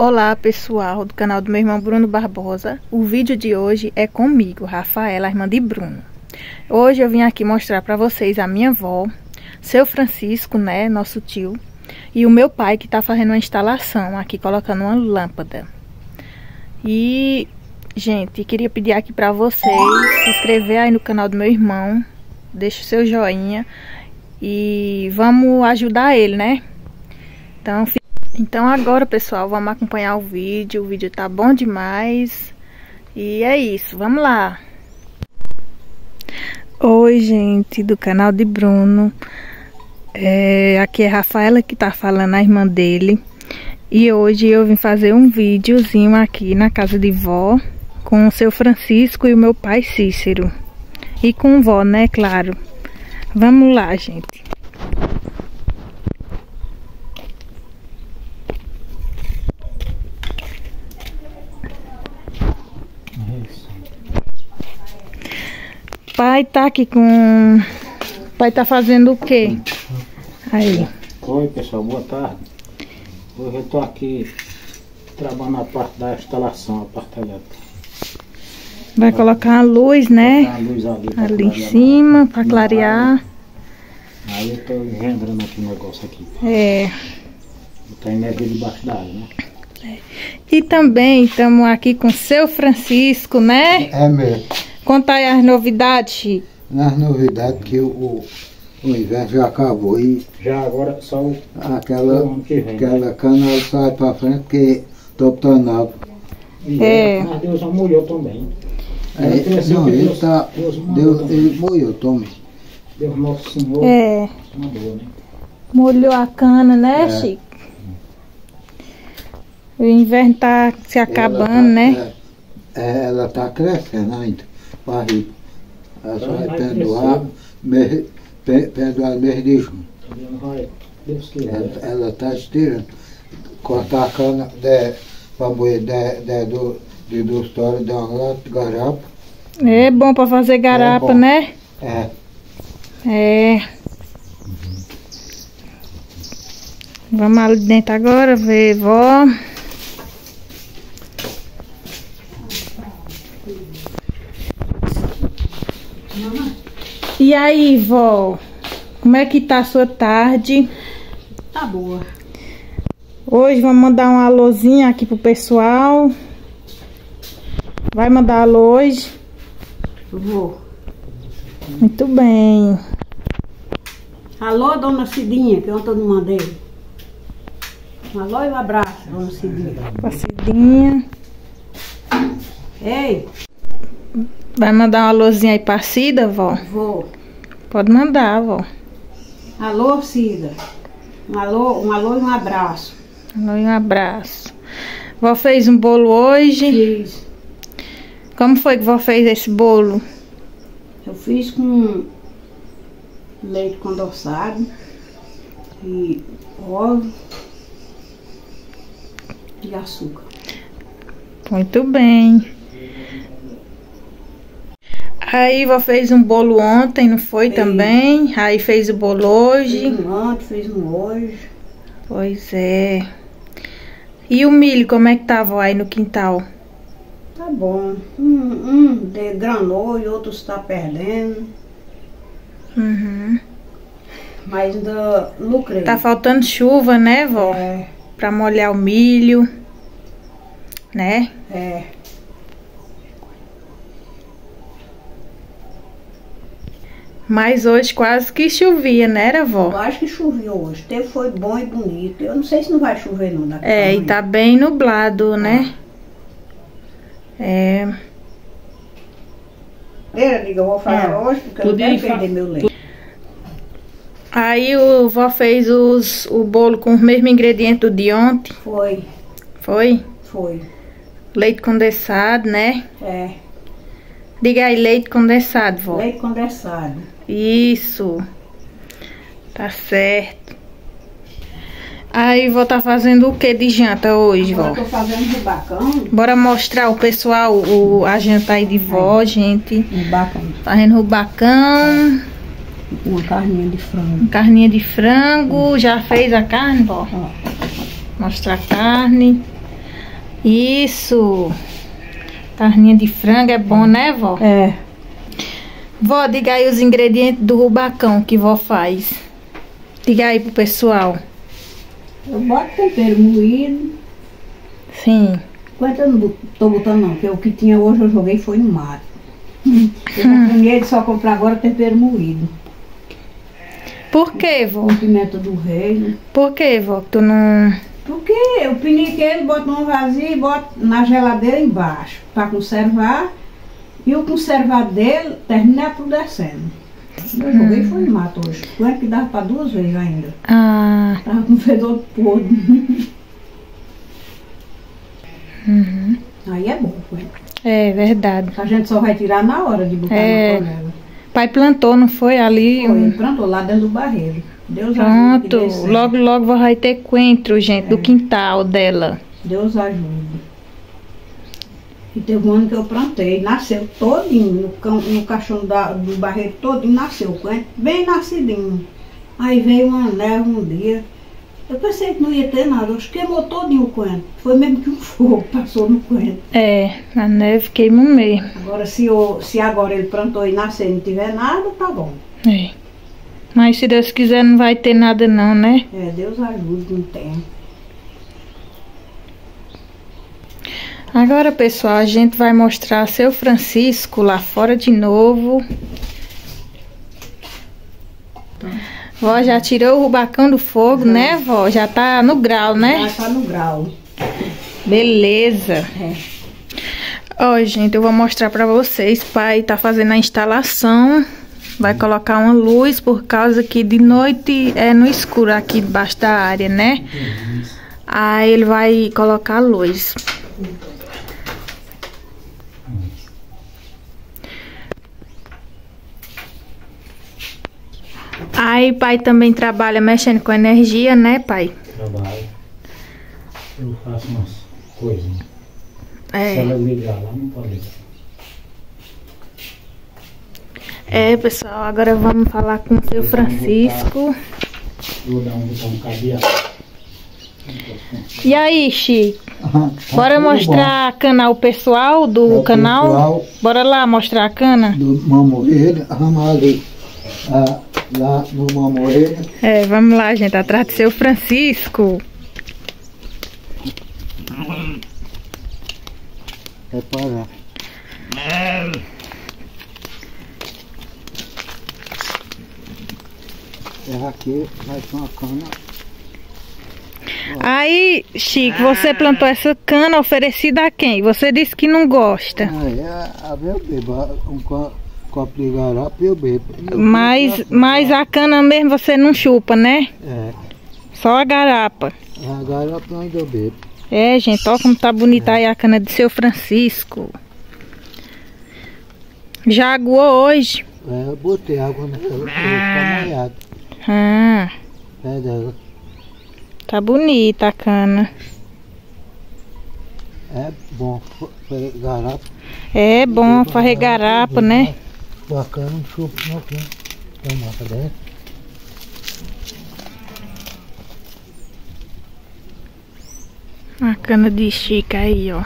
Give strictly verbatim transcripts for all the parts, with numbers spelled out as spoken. Olá pessoal do canal do meu irmão Bruno Barbosa. O vídeo de hoje é comigo, Rafaela, irmã de Bruno. Hoje eu vim aqui mostrar para vocês a minha avó, seu Francisco, né, nosso tio, e o meu pai que tá fazendo uma instalação aqui, colocando uma lâmpada. E, gente, queria pedir aqui para vocês se inscrever aí no canal do meu irmão, deixa o seu joinha e vamos ajudar ele, né? Então, então agora, pessoal, vamos acompanhar o vídeo. O vídeo tá bom demais. E é isso, vamos lá. Oi, gente, do canal de Bruno. É, aqui é a Rafaela que tá falando, a irmã dele. E hoje eu vim fazer um videozinho aqui na casa de vó com o seu Francisco e o meu pai Cícero. E com vó, né, claro. Vamos lá, gente. Pai tá aqui com... Pai tá fazendo o quê? Aí. Oi, pessoal, boa tarde. Hoje eu tô aqui trabalhando a parte da instalação, a parte elétrica. Vai colocar a luz, né? A luz ali, ali em cima, para clarear. Aí eu tô engendrando aqui o negócio aqui. É. Tá energia debaixo da água, né? É. E também estamos aqui com o seu Francisco, né? É mesmo. Conta aí as novidades, Chico. As novidades que o, o, o inverno já acabou e... Já agora só o... Aquela, o que vem, aquela né? Canal sai para frente porque tô botando. É. Mas Deus molhou também. É, não, ele Deus, tá... Deus, Deus ele molhou também. Deus nosso Senhor é. Mandou, né? Molhou a cana, né, é. Chico? O inverno tá se acabando, tá, né? É, ela tá crescendo ainda. Barriga. Ela só vai perdoar mês de junho. Ela está estirando. Cortar a cana para moer de duas toras de uma lata de garapa. É bom para fazer garapa, é né? É. É. Uhum. Vamos ali dentro agora ver, vó. E aí, vó, como é que tá a sua tarde? Tá boa. Hoje vamos mandar um alôzinho aqui pro pessoal. Vai mandar alô hoje? Vou. Muito bem. Alô, dona Cidinha, que ontem eu não mandei. Um alô e um abraço, dona Cidinha. Pra Cidinha. Ei! Vai mandar um alôzinho aí pra Cida, vó? Vou. Pode mandar, vó. Alô, Cida. Um alô, um alô e um abraço. Alô e um abraço. Vó fez um bolo hoje? Fiz. Como foi que vó fez esse bolo? Eu fiz com leite condensado e ovo e açúcar. Muito bem. Aí vó fez um bolo ontem, não foi fez. Também? Aí fez o bolo hoje. Fez um ontem, fez um hoje. Pois é. E o milho, como é que tá, vó, aí no quintal? Tá bom. Um, um degranou e outro está perdendo. Uhum. Mas ainda não creio. Tá faltando chuva, né, vó? É. Pra molhar o milho. Né? É. Mas hoje quase que chovia, né, era, vó? Eu acho que choveu hoje. O tempo foi bom e bonito. Eu não sei se não vai chover, não. Daqui é, e tá bem nublado, né? Ah. É. Eu digo, eu vou falar é. Hoje porque eu não quero perder meu leite. Aí o vó fez os, o bolo com os mesmos ingredientes do de ontem? Foi. Foi? Foi. Leite condensado, né? É. Diga aí, leite condensado, vó. Leite condensado. Isso. Tá certo. Aí, vó, tá fazendo o que de janta hoje, vó? Eu tô fazendo rubacão. Bora mostrar ao pessoal o, a janta aí de vó, gente. Rubacão. Fazendo rubacão. Uma carninha de frango. Uma carninha de frango. Já fez a carne, vó? Ó. Mostra a carne. Isso. Carninha de frango é bom, né, vó? É. Vó, diga aí os ingredientes do rubacão que vó faz. Diga aí pro pessoal. Eu boto tempero moído. Sim. Quanto eu não tô botando não, porque o que tinha hoje eu joguei foi no mato. Eu hum. Ninguém só comprar agora tempero moído. Por que, vó? Com pimenta do reino. Por que, vó? Tu não... Porque eu piniqueiro, boto num vazio e boto na geladeira embaixo, para conservar. E o conservar dele termina apodrecendo. Hum. Eu joguei foi no mato hoje. Claro que dava para duas vezes ainda. Ah. Tava com fedor podre. Uhum. Aí é bom, foi. É verdade. A gente só vai tirar na hora de botar é. na panela. Pai plantou, não foi? Ali. Foi, um... plantou lá dentro do barreiro. Deus ajuda. Pronto, logo, logo vai ter coentro, gente, é. do quintal dela. Deus ajuda. E teve um ano que eu plantei, nasceu todinho, no, no caixão da, do barreiro todinho, nasceu coentro, bem nascidinho. Aí veio uma neve um dia, eu pensei que não ia ter nada, eu queimou todinho o coentro. Foi mesmo que um fogo passou no coentro. É, a neve queimou mesmo. Agora, se, eu, se agora ele plantou e nasceu e não tiver nada, tá bom. É. Mas se Deus quiser não vai ter nada não, né? É, Deus ajuda, não tem. Agora, pessoal, a gente vai mostrar seu Francisco lá fora de novo. Tá. Vó já tirou o rubacão do fogo, uhum. né, vó? Já tá no grau, né? Já tá no grau. Beleza. É. Ó, gente, eu vou mostrar pra vocês. Pai tá fazendo a instalação. Vai colocar uma luz por causa que de noite é no escuro aqui debaixo da área, né? Aí ele vai colocar a luz. Aí pai também trabalha mexendo com energia, né, pai? Trabalho. Eu faço umas coisas. É. Se ela ligar lá, não pode ligar. É, pessoal, agora vamos falar com o seu Francisco. Vou dar um botão cadeado. E aí, Chico? Ah, tá. Bora mostrar bom. a cana ao pessoal do é canal? Pessoal. Bora lá mostrar a cana? Do Mamoreira, arramado ah, lá no Mamoreira. É, vamos lá, gente, atrás do seu Francisco. É para aqui vai ser uma cana. Aí, Chico, você plantou essa cana oferecida a quem? Você disse que não gosta. Ah, é, eu bebo um copo de garapa e eu bebo. Mas, mas a cana mesmo você não chupa, né? É. Só a garapa. A garapa ainda eu bebo. É, gente, olha como tá bonita é. aí a cana de seu Francisco. Já aguou hoje? É, eu botei água naquela pra ficar molhado. Ah, tá bonita a cana. É bom fazer garapa. É bom fazer garapa, né? Bacana, um chupo não tem. Tem mata dentro. A cana de Chica aí, ó.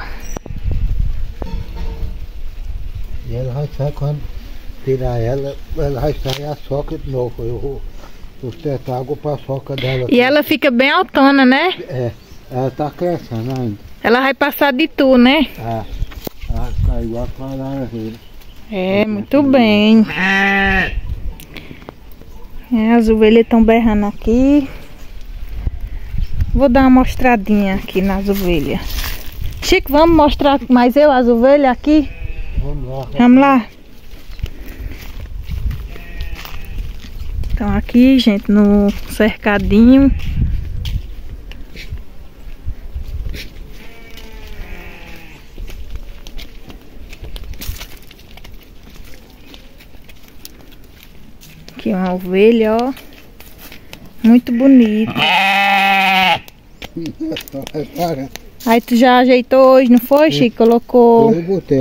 E ela vai sair quando tirar ela, ela vai sair a soca de novo. Eu vou sustentar água para a soca dela. E ela fica bem altona, né? É, ela tá crescendo ainda. Ela vai passar de tu, né? Ah, ela tá igual a laranjeira. É, muito bem. É, as ovelhas estão berrando aqui. Vou dar uma mostradinha aqui nas ovelhas. Chico, vamos mostrar mais eu as ovelhas aqui? Vamos lá. Vamos lá. Então aqui, gente, no cercadinho. Aqui uma ovelha, ó. Muito bonita. Aí tu já ajeitou hoje, não foi, Chico? Colocou... Eu botei.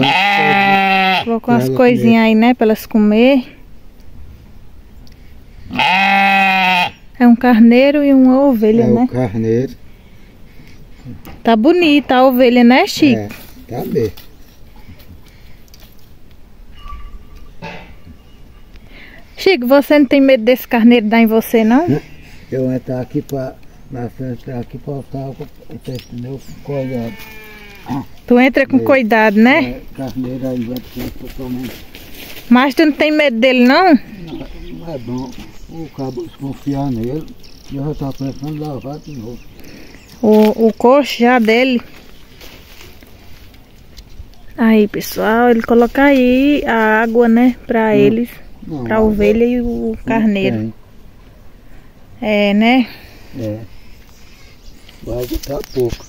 Colocou umas coisinhas aí, né, pra elas comer. É um carneiro e uma ovelha, é né? É um carneiro. Tá bonita a ovelha, né, Chico? É, tá mesmo. Chico, você não tem medo desse carneiro dar em você, não? Eu entrar aqui pra... Na frente aqui pra estar o texto meu colhado. Tu entra com cuidado, né? Carneiro aí vai ter totalmente. Mas tu não tem medo dele, não? Não, não é bom. O cabo desconfiar nele e eu já tá pensando em lavar de novo. O, o coxo já dele. Aí, pessoal, ele coloca aí a água, né? Pra eles, não, pra a ovelha e o carneiro. É, né? É. Vai botar pouco.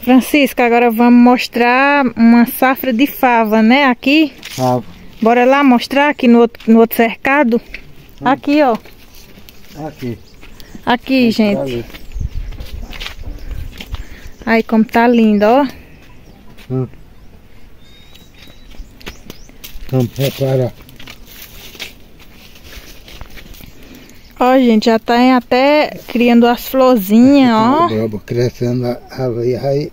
Francisco, agora vamos mostrar uma safra de fava, né? Aqui. Fava. Bora lá mostrar aqui no outro, no outro cercado. Hum. Aqui, ó. Aqui. Aqui, vamos, gente. Aí, como tá lindo, ó. Hum. Vamos preparar. Ó, gente, já tá hein, até criando as florzinhas, ó. Crescendo a vai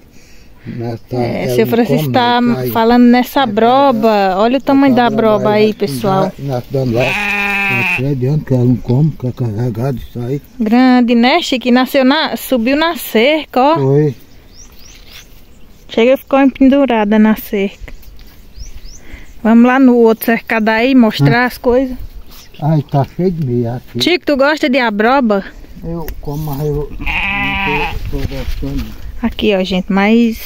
é, seu Francisco tá falando nessa broba. Olha o tamanho da broba aí, pessoal. Nós damos lá. Que ela não come, que é carregado isso aí. Grande, né, Chique? Nasceu na, subiu na cerca, ó. Foi. Chega e ficou pendurada na cerca. Vamos lá no outro cercado aí, mostrar as coisas. Ai, tá cheio de meia aqui. Chico, tu gosta de abroba? Eu como, mas eu não tô, tô gostando. Aqui, ó, gente, mais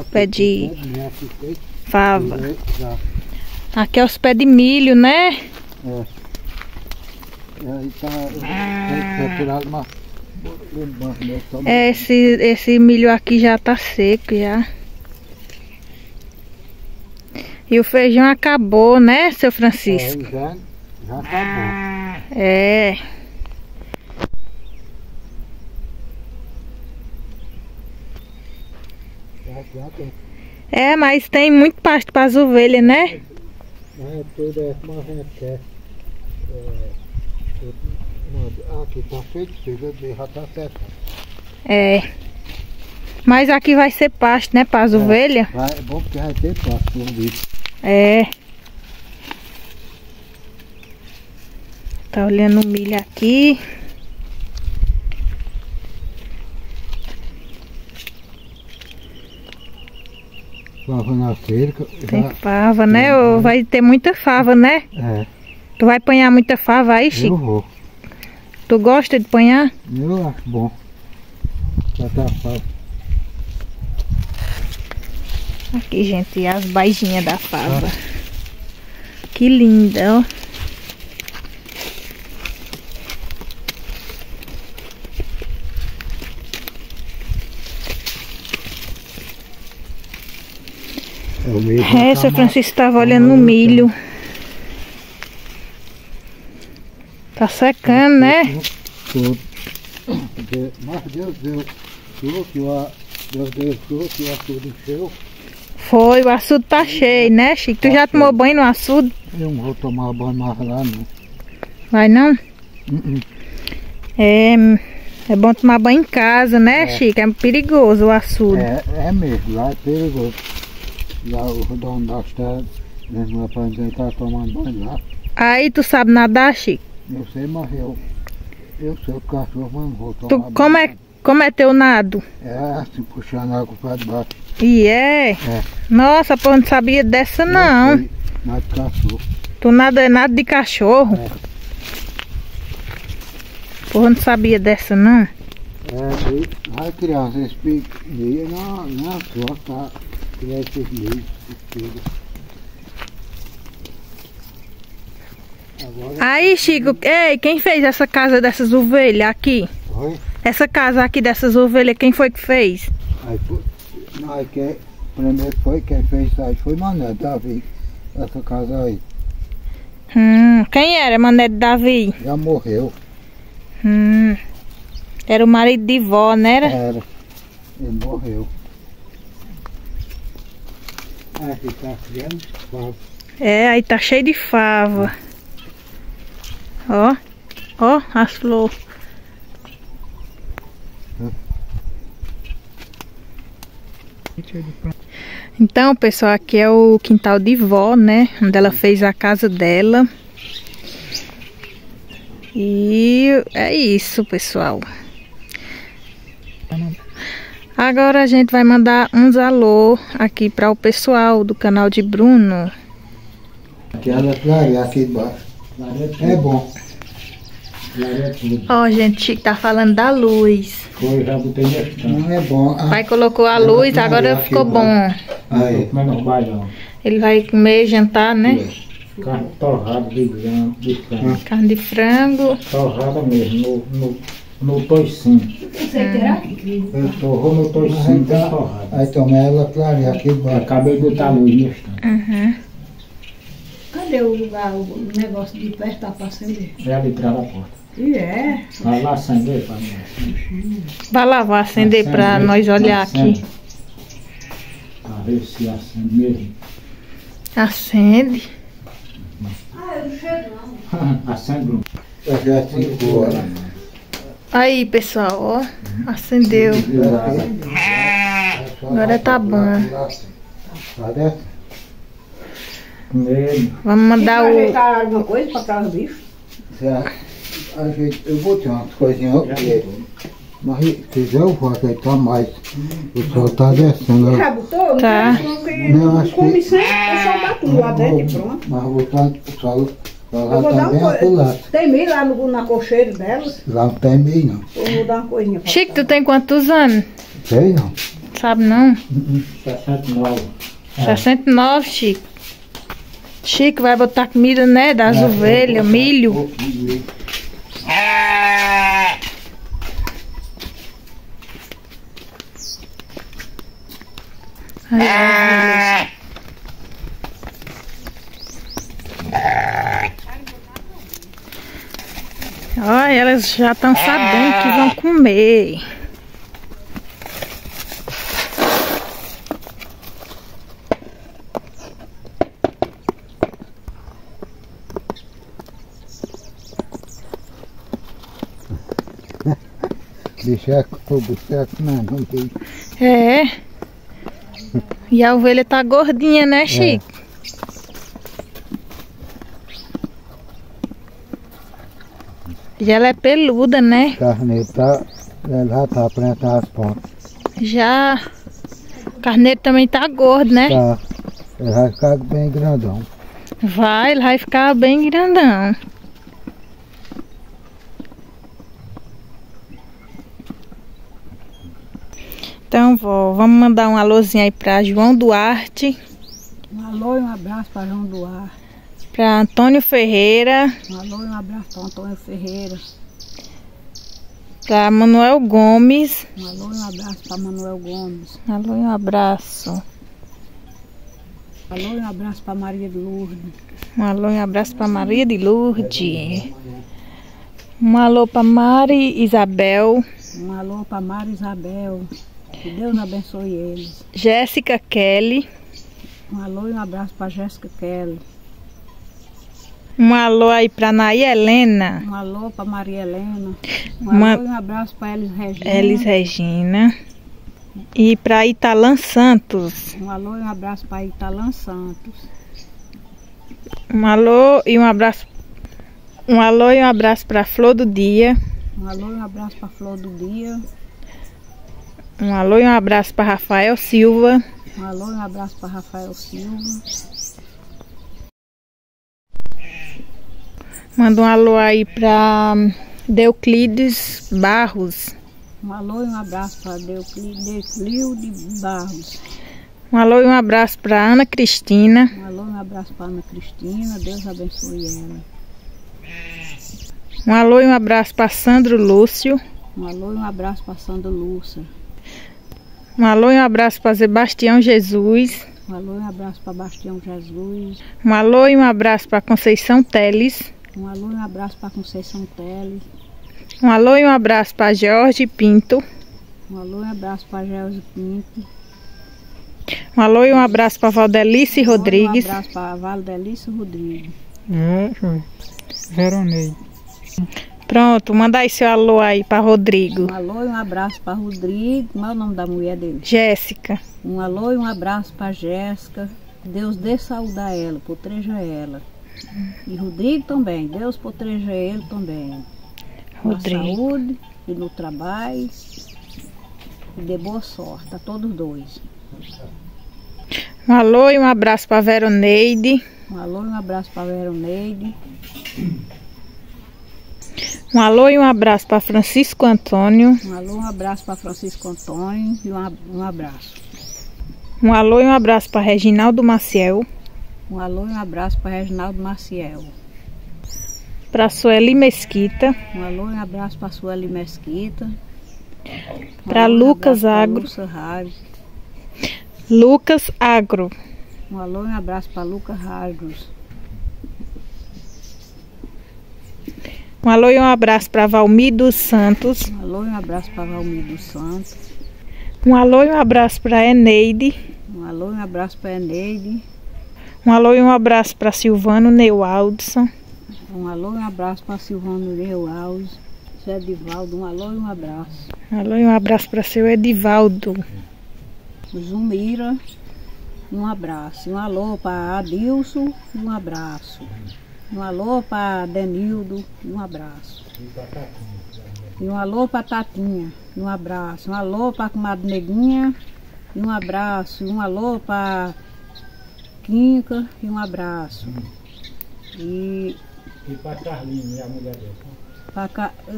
aqui, pé de fava. Aqui é os pés de milho, né? É. E aí tá, tá tirado, mas... É, esse, esse milho aqui já tá seco, já. E o feijão acabou, né, seu Francisco? É, já. Já tá bom. É. É, mas tem muito pasto para as ovelhas, né? É, tudo é como a gente quer. Aqui tá feito, já tá certo. É. Mas aqui vai ser pasto, né? Para as ovelhas. É bom porque vai ter pasto por isso. É. Tá olhando o milho aqui. Fava na cerca. Tem já... fava, né? É. Vai ter muita fava, né? É. Tu vai apanhar muita fava aí, Chico? Eu vou. Tu gosta de apanhar? Eu acho bom. Já tá fava. Aqui, gente, as baijinhas da fava. Ah. Que linda, ó. É, seu Francisco estava olhando o milho. Tá secando, né? Mas Deus deu tudo, Deus deu tudo, o açude encheu. Foi, o açude tá cheio, né, Chico? Tu já tomou banho no açude? Eu não vou tomar banho mais lá, não. Vai não? É, é bom tomar banho em casa, né, Chico? É perigoso o açude. É, é mesmo, lá é perigoso. Lá o dono da estrada, mesmo aprendendo, tá tomando banho lá. Aí tu sabe nadar, Chico? Eu sei, mas eu, eu sei o cachorro, mas não vou tomar tu, banho. Como é, como é teu nado? É, assim, puxando a água pra debaixo. E é? É. Nossa, pô, eu não sabia dessa não. Eu sei, nada de cachorro. Tu nada é nada de cachorro? É. Pô, eu não sabia dessa não. É, e vai criança, esse pico meia não, não, só tá... Aí, Chico, ei, quem fez essa casa dessas ovelhas aqui? Oi? Essa casa aqui dessas ovelhas, quem foi que fez? Aí, não, quem, primeiro foi quem fez isso aí, foi Mané Davi, essa casa aí. Hum, quem era Mané Davi? Já morreu. Hum, era o marido de vó, não era? Era, ele morreu. É, aí tá cheio de fava. Ó, ó, as flores. Então, pessoal, aqui é o quintal de vó, né? Onde ela fez a casa dela. E é isso, pessoal. Agora a gente vai mandar uns alô aqui para o pessoal do canal de Bruno. Aqui é aqui embaixo. É bom. Ó, oh, gente, tá falando da luz. Foi, já botei aqui. Não é bom. Ah, pai colocou a luz, agora ficou bom. Aí. Ele vai comer, jantar, né? Carne torrada de frango. Carne de frango. Torrada mesmo, no, no, no toicinho. Ah. Eu torrou no toicinho, tá torrada. Aí tomei ela clareia aqui embaixo. Acabei de botar a luz no estante. Aham. Cadê o lugar, o negócio de perto tá pra acender? É ali pra lá a porta. E é? Vai lá acender pra mim. Vai lá, vai acender, acender pra nós olhar acende. Aqui. Pra ver se acende mesmo. Acende? Ah, eu não chego não. Acende, Bruno. Já é cinco horas. Aí, pessoal, ó. Acendeu. Agora tá bom. Tá dentro? Vamos mandar o... ajeitar alguma coisa para trás do bicho? Eu vou ter umas coisinhas aqui, mas se quiser eu vou ajeitar mais. O sol está descendo. Já botou? Tá. Não come sem, eu só bato lá dentro e pronto. Mas vou botar o sol lá também. Tem milho lá na cocheira delas? Lá não tem milho, não. Eu vou dar uma coisinha para Chico, tu tem quantos anos? Sei não. Sabe não? sessenta e nove. sessenta e nove, Chico. Chico vai botar comida, né? Das é, ovelhas, milho. Ai, olha, elas já estão sabendo que vão comer. Bicheco, o bicheco não, não tem. É. E a ovelha tá gordinha, né, Chico? É. E ela é peluda, né? Carneiro tá. Ela tá aprendendo as pontas. Já. O carneiro também tá gordo, né? Tá. Ele vai ficar bem grandão. Vai, ele vai ficar bem grandão. Então, vó, vamos mandar um alôzinho aí para João Duarte. Um alô e um abraço para João Duarte. Para Antônio Ferreira. Um alô e um abraço para Antônio Ferreira. Para Manuel Gomes. Um alô e um abraço para Manuel Gomes. Um alô e um abraço. Um alô e um abraço para Maria de Lourdes. Um alô e um abraço para Maria de Lourdes. Um alô para Mari Isabel. Um alô para Mari Isabel. Que Deus abençoe eles. Jéssica Kelly. Um alô e um abraço para Jéssica Kelly. Um alô aí para Nai Helena. Um alô para Maria Helena. Um Uma... alô e um abraço para Elis Regina. Elis Regina. E para Italan Santos. Um alô e um abraço para Italan Santos. Um alô e um abraço. Um alô e um abraço para Flor do Dia. Um alô e um abraço para Flor do Dia. Um alô e um abraço para Rafael Silva. Um alô e um abraço para Rafael Silva. Manda um alô aí para Deoclides Barros. Um alô e um abraço para Deoclides Barros. Um alô e um abraço para Ana Cristina. Um alô e um abraço para Ana Cristina. Deus abençoe ela. Um alô e um abraço para Sandro Lúcio. Um alô e um abraço para Sandro Lúcio. Um alô e um abraço para Sebastião Jesus. Um alô e um abraço para Bastião Jesus. Um alô e um abraço para Conceição Teles. Um alô e um abraço para Conceição Teles. Um alô e um abraço para Jorge Pinto. Um alô e um abraço para Jorge Pinto. Um alô e um abraço para Valdelice Rodrigues. Um abraço para Valdelice Rodrigues. Vera Neide. Pronto, manda aí seu alô aí para Rodrigo. Um alô e um abraço para Rodrigo. Qual é o nome da mulher dele? Jéssica. Um alô e um abraço para Jéssica. Deus dê saúde a ela, proteja ela. E Rodrigo também, Deus proteja ele também. Rodrigo. Na saúde e no trabalho. E dê boa sorte a todos dois. Um alô e um abraço para Vera Neide. Um alô e um abraço para Vera Neide. Um alô e um abraço para Francisco Antônio. Um alô e um abraço para Francisco Antônio. E um abraço. Um alô e um abraço para Reginaldo Maciel. Um alô e um abraço para Reginaldo Maciel. Para Sueli Mesquita. Um alô e um abraço para Sueli Mesquita. Um para Lucas Agro. Lucas Agro. Um alô e um abraço para Lucas Agro. Um alô e um abraço para Valmir dos Santos. Um alô e um abraço para Valmir dos Santos. Um alô e um abraço para Eneide. Um alô e um abraço para Eneide. Um alô e um abraço para Silvano Neu Aldson. Um alô e um abraço para Silvano Neu Aldson. Seu Edivaldo, um alô e um abraço. Um alô e um abraço para seu Edivaldo. Zumira, um abraço. Um alô para Adilson, um abraço. Um alô para Denildo, um abraço. E um alô para Tatinha, um abraço. Um alô para Comadre Neguinha, um abraço. Um alô para Quinca, um abraço. E, e para Carlinho, a mulher dele.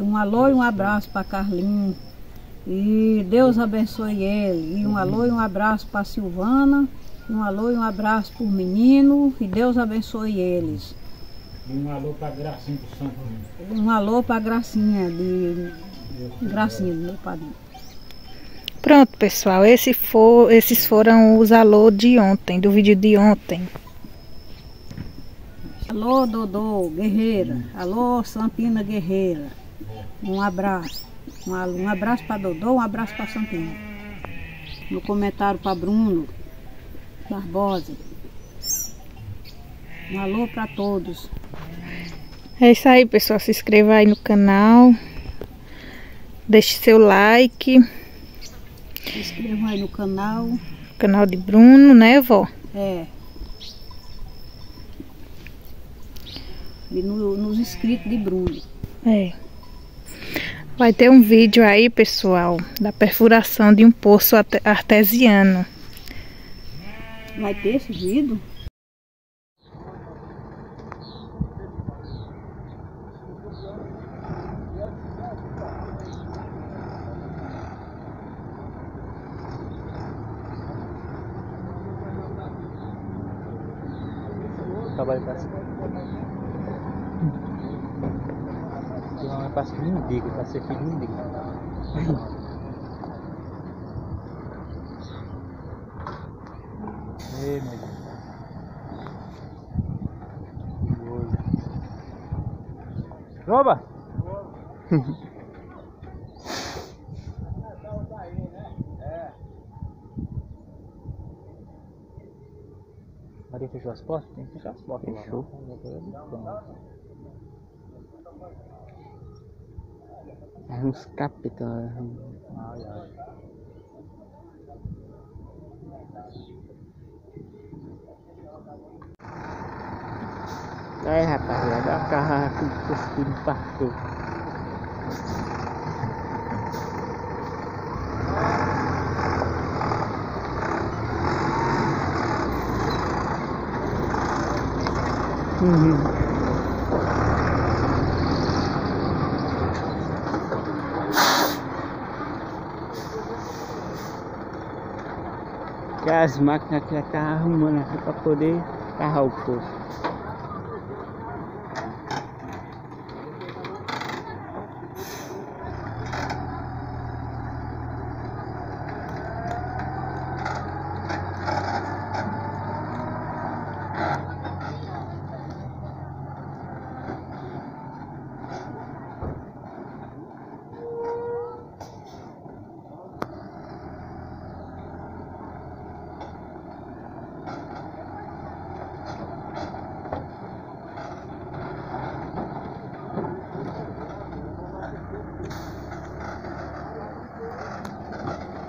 Um alô e um abraço para Carlinho. E Deus abençoe ele. E um alô e um abraço para Silvana. Um alô e um abraço para o menino. E Deus abençoe eles. E um alô para Gracinha do Santo. Um alô para Gracinha de Gracinha do meu padrinho. Pronto, pessoal, esse for, esses foram os alô de ontem, do vídeo de ontem. Alô Dodô Guerreira, alô Santina Guerreira. Um abraço. Um, um abraço para Dodô, um abraço para Santina. Meu comentário para Bruno Barbosa. Um alô para todos. É isso aí, pessoal. Se inscreva aí no canal. Deixe seu like. Se inscreva aí no canal. Canal de Bruno, né, vó? É. E no, nos inscritos de Bruno. É. Vai ter um vídeo aí, pessoal, da perfuração de um poço artesiano. Vai ter esse vídeo? Trabalho para cima. Não é para ser mendigo, para ser filho mendigo. Ei, meu Deus. Rouba! Maria fechou as portas? Tem que fechar as portas. Fechou. É uns capitães. Ai, ai. Aí, rapaziada, olha o carro que o filho partiu. Uhum. Que as máquinas que já tá arrumando aqui para poder carrar o poço.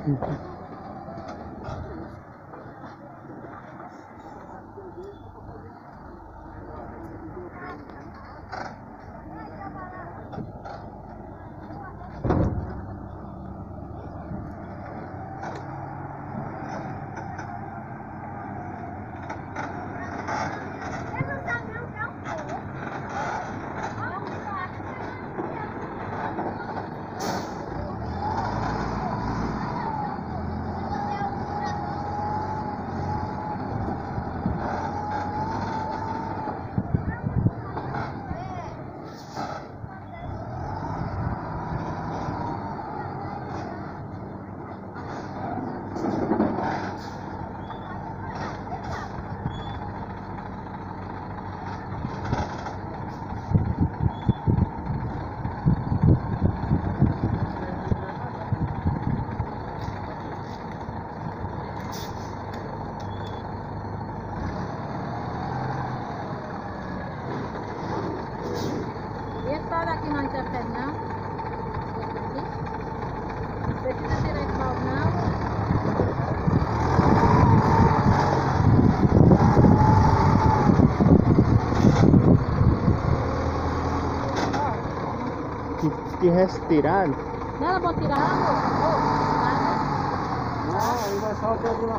Mesquita. Que retirar? Não, ela vai tirar lá, amor? Não, ele vai só ter aqui na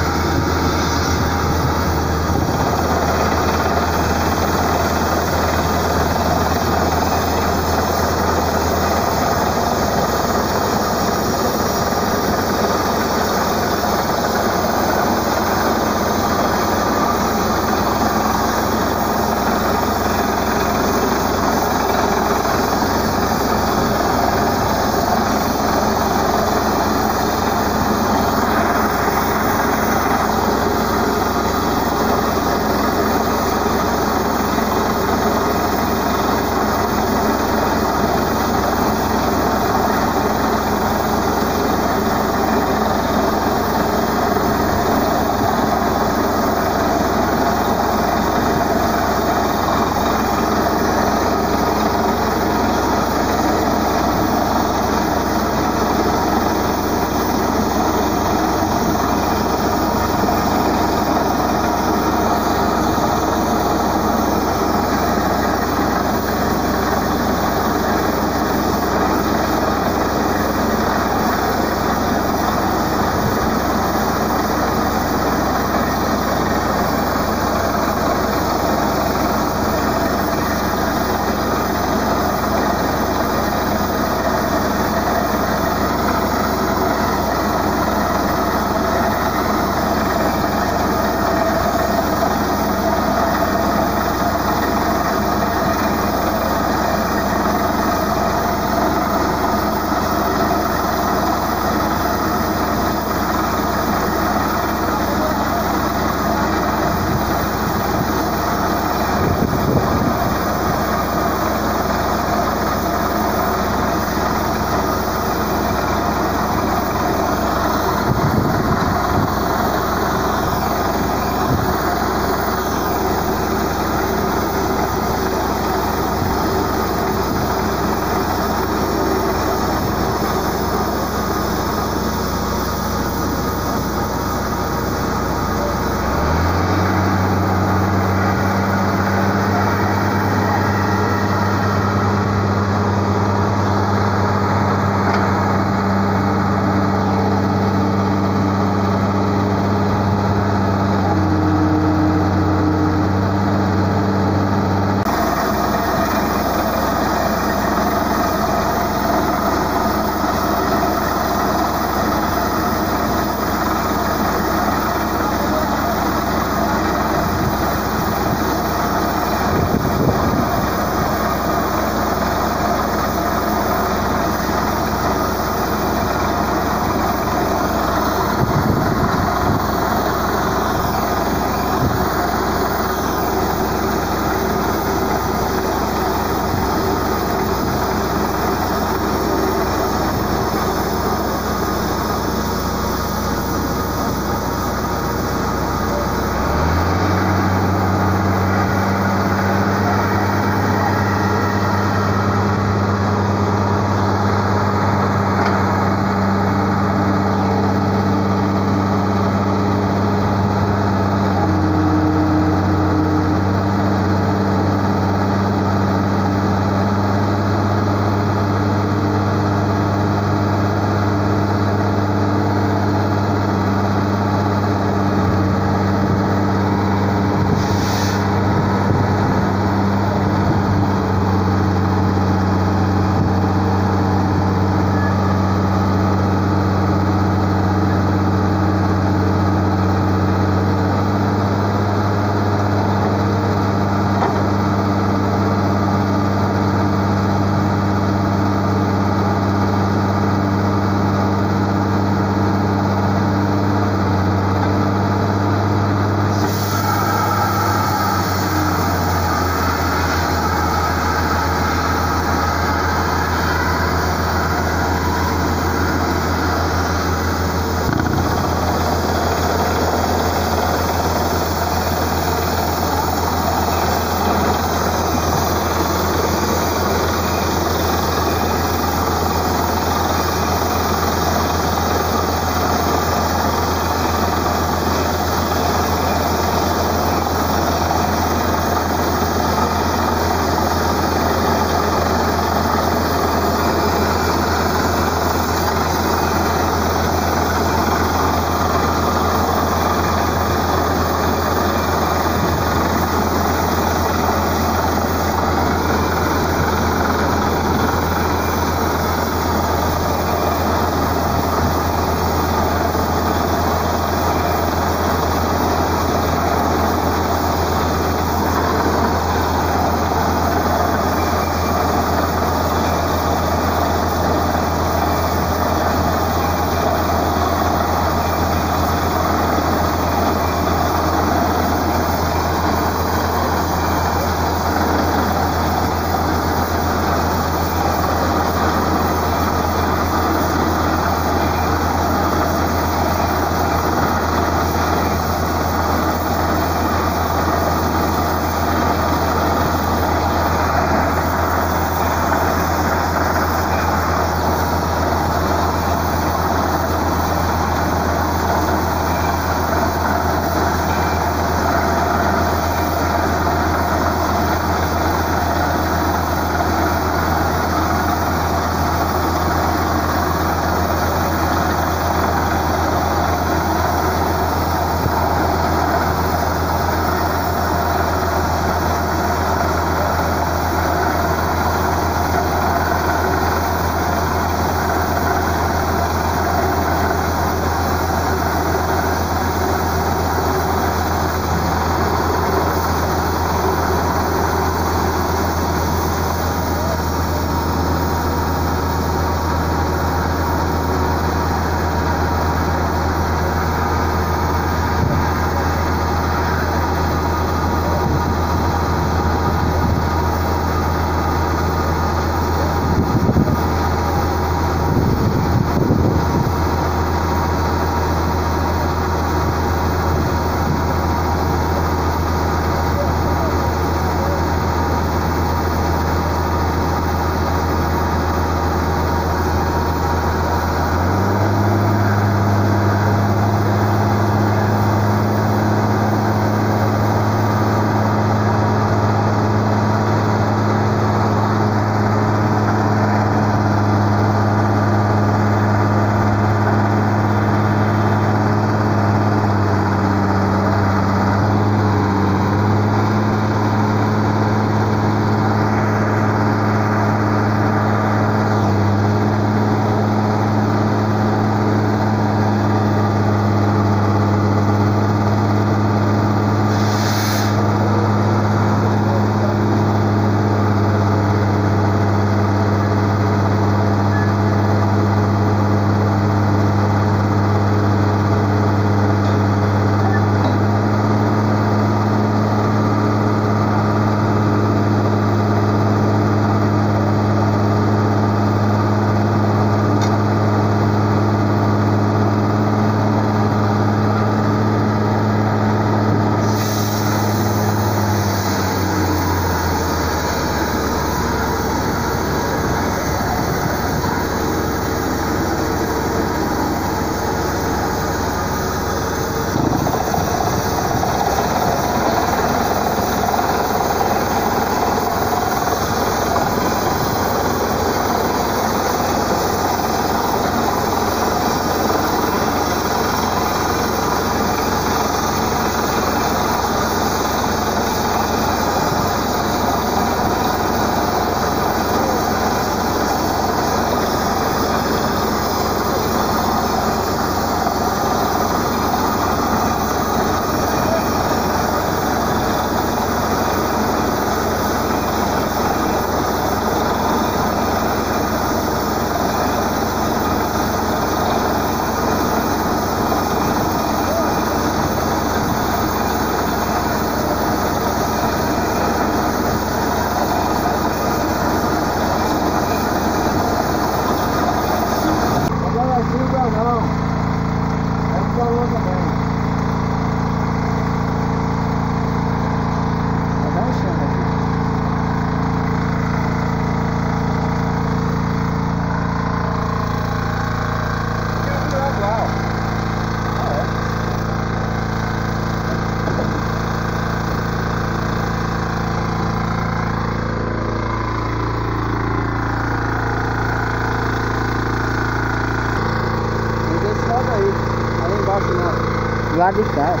Lá do carro.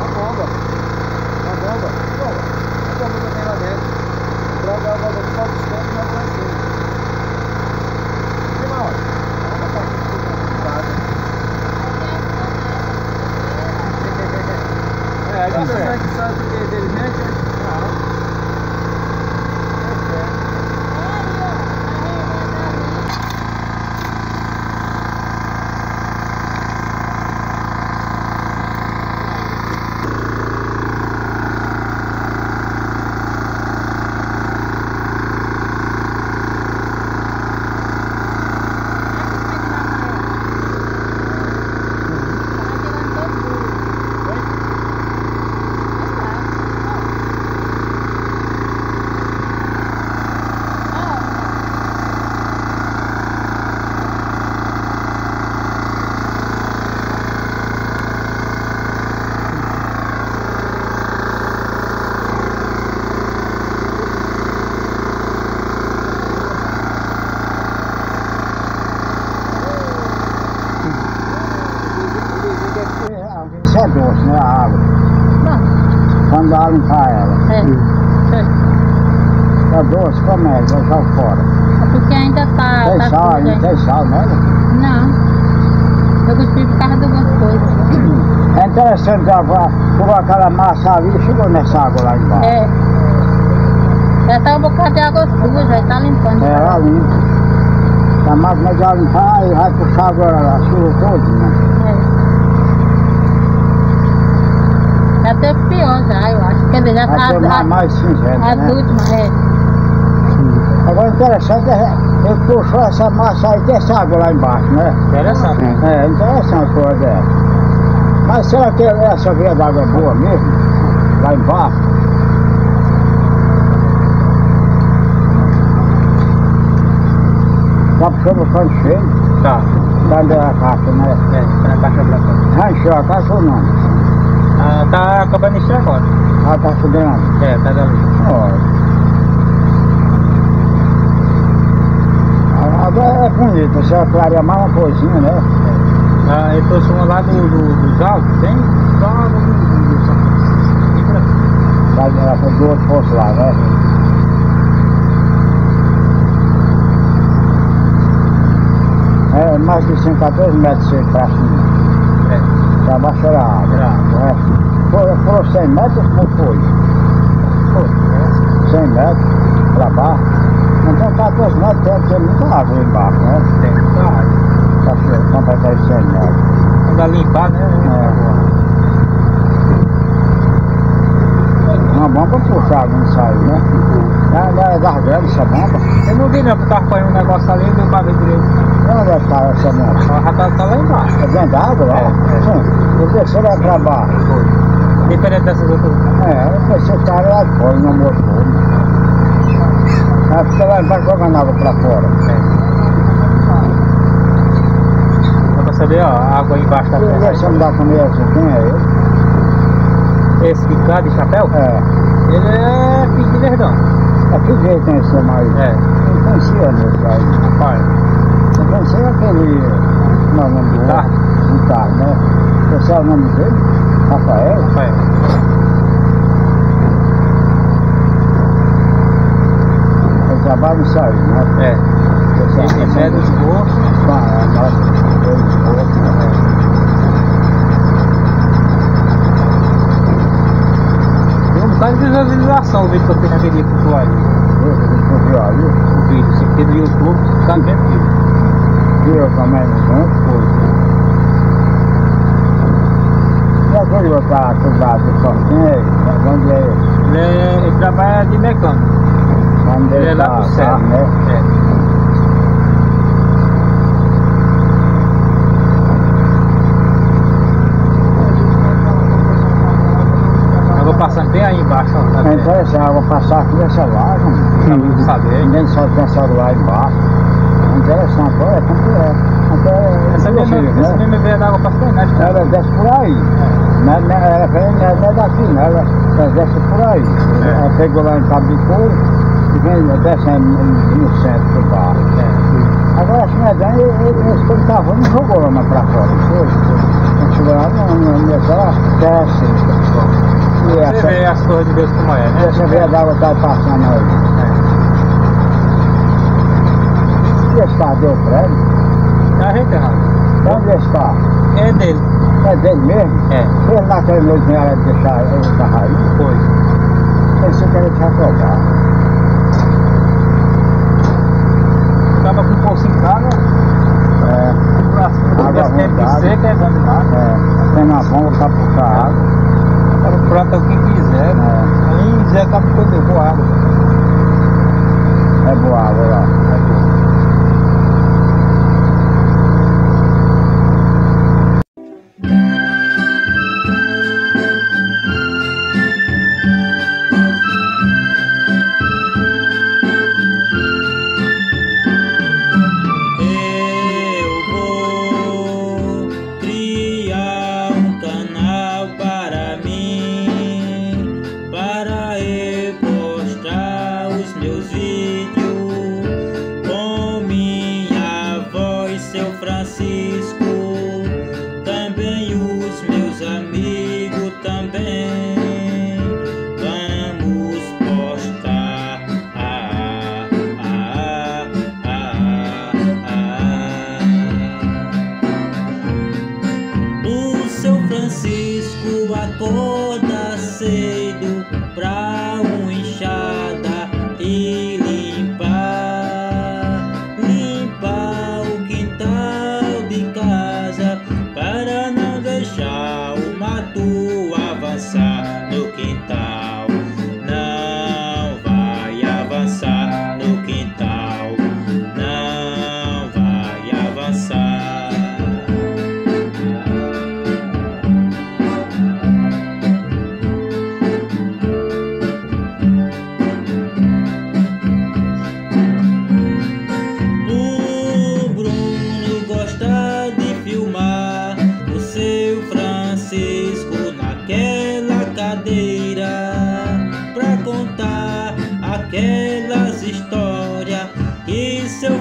A bomba. A bomba. A bomba também lá dentro. Droga a bomba só dos cantos e a bomba aqui. E na hora? A bomba tá aqui no canto de casa. É, a gente sabe que sabe que é inteligente, né? É doce, né? A água. Não. Quando a água limpar ela. É. É doce, como é? Já joga fora. É porque ainda tá. Tem tá sal, não tem sal, né? Não. Eu gostei por causa de algumas coisas. É interessante gravar por aquela massa ali e chegou nessa água lá embaixo. É. Já tá um bocado de água suja, já tá limpando. É, ela limpa. A máquina já limpar e vai puxar agora a chuva toda, né? É. Já teve pior já, eu acho. Quer dizer, já tá adulto, mas é. Agora o interessante é ele puxou essa massa aí dessa água lá embaixo, né? Interessante. É, interessante a coisa dela. Mas será que essa veia d'água é boa mesmo? Lá embaixo? Tá puxando o canto cheio? Tá. Tá dentro da caixa, né? É, na caixa branca. Ah, encheu a caixa ou não? Ah, tá acabando de encher agora. Ah, tá subindo? É, tá dando. Ah, agora é bonito, você vai clarear mais uma coisinha, né? É. Ah, eu trouxe uma lá do, do, dos altos, tem? Só uma do Santos. Ela foi do outro posto lá, né? É mais de cento e quatorze metros pra cima. Para baixar a água, né? Foram cem metros, como foi? Foi. cem metros para baixo. Então quatorze metros tem, tem muita água embaixo, né? Tem muita água. Para completar os cem metros. Para limpar, né? É. Uma bomba puxar água não saiu, né? Ela é garganta essa bomba. Eu não vi não, porque estava fazendo um negócio ali e não estava direito. Onde é que está essa bomba? A ratada está lá embaixo. É dentro da água lá? É, é. Sim. O terceiro é para baixo. Diferente dessas outras. É, o terceiro está lá de fora, não morreu. Ela fica lá embaixo jogando água para fora. É. Dá para saber, ó, a água embaixo da terra. Esse homem da família Cidinha é ele? Esse picado de chapéu? É. Ele é filho de Verdão. É que jeito tem esse homem aí? É. Eu conhecia nesse aí. Rapaz. Eu pensei aquele, como é o nome dele? Tarde. Um tarde, né? Esse é o nome dele? Rafael? Rafael. Eu trabalho e saio, né? É. Ele pede os corpos. Ah, nós pede os corpos, né? Tem um bocado de visualização o vídeo que eu tenho naquele vídeo aí. O vídeo, se tem no YouTube, você tá vendo o vídeo. Eu também não sei. E onde você está cuidado do porquinho? Onde é ele? Ele, ele trabalha de mecânico. Onde ele é lá pro centro, né? É. só essa água passar aqui, essa laje, não sabia, nem só pensar lá embaixo. Interessante, olha, tanto é. Essa mesma veia d'água passa por aí, né? Ela desce por aí. Ela vem, não é daqui, ela desce por aí. Ela pegou lá em Cabo de Couro e vem descendo no centro do barro. Agora a Chimedã, eles foram cavando e jogou lá pra fora. A gente lá, ela desce. Você vê as coisas de vez como é, né? Essa veia d'água tá passando aí. E esse cadê o prédio? Tá arrecado. Onde está? É dele. É dele mesmo? É. Ele naquele noite não era de deixar ele da raiz? Foi. Pensei que ele tinha trocado. Estava com um pouco em casa. É. O braço de seca é abandonado. É. Tem na bomba, tá por cá. Ela planta o que quiser. É. Aí já tá por todo boado. É boado, olha lá. É boado.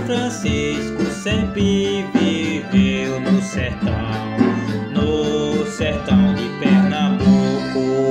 Francisco sempre viveu no sertão, no sertão de Pernambuco.